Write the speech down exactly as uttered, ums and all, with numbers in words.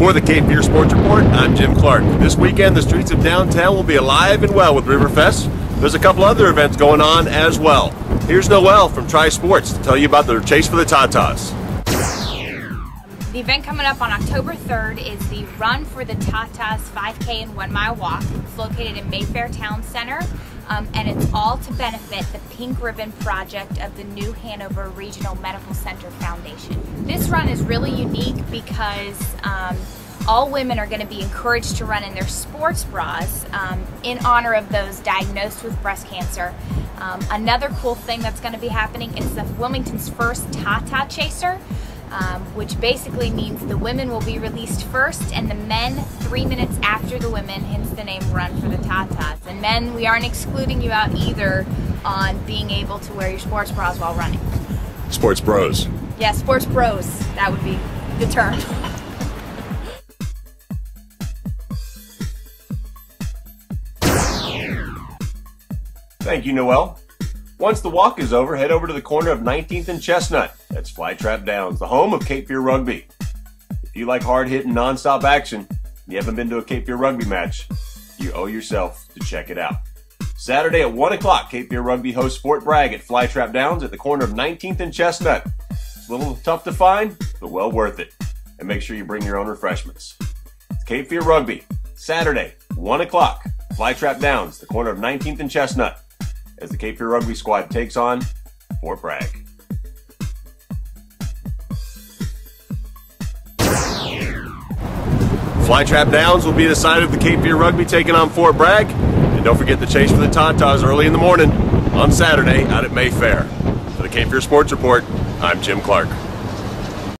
For the Cape Fear Sports Report, I'm Jim Clark. This weekend, the streets of downtown will be alive and well with Riverfest. There's a couple other events going on as well. Here's Noelle from Tri Sports to tell you about their Chase for the Tatas. The event coming up on October third is the Run for the Tatas five K and one mile walk. It's located in Mayfair Town Center, um, and it's all to benefit the Pink Ribbon Project of the New Hanover Regional Medical Center Foundation. This run is really unique because um, all women are going to be encouraged to run in their sports bras um, in honor of those diagnosed with breast cancer. Um, another cool thing that's going to be happening is the Wilmington's first Tata Chaser. Um, which basically means the women will be released first and the men three minutes after the women, hence the name Run for the Tatas. And men, we aren't excluding you out either on being able to wear your sports bras while running. Sports bros. Yeah, sports bros, that would be the term. Thank you, Noelle. Once the walk is over, head over to the corner of nineteenth and Chestnut. That's Fly Trap Downs, the home of Cape Fear Rugby. If you like hard-hitting, non-stop action, and you haven't been to a Cape Fear Rugby match, you owe yourself to check it out. Saturday at one o'clock, Cape Fear Rugby hosts Fort Bragg at Fly Trap Downs at the corner of nineteenth and Chestnut. It's a little tough to find, but well worth it. And make sure you bring your own refreshments. It's Cape Fear Rugby, Saturday, one o'clock, Fly Trap Downs, the corner of nineteenth and Chestnut, as the Cape Fear Rugby squad takes on Fort Bragg. Fly Trap Downs will be the site of the Cape Fear Rugby taking on Fort Bragg. And don't forget the Chase for the Tatas early in the morning on Saturday out at Mayfair. For the Cape Fear Sports Report, I'm Jim Clark.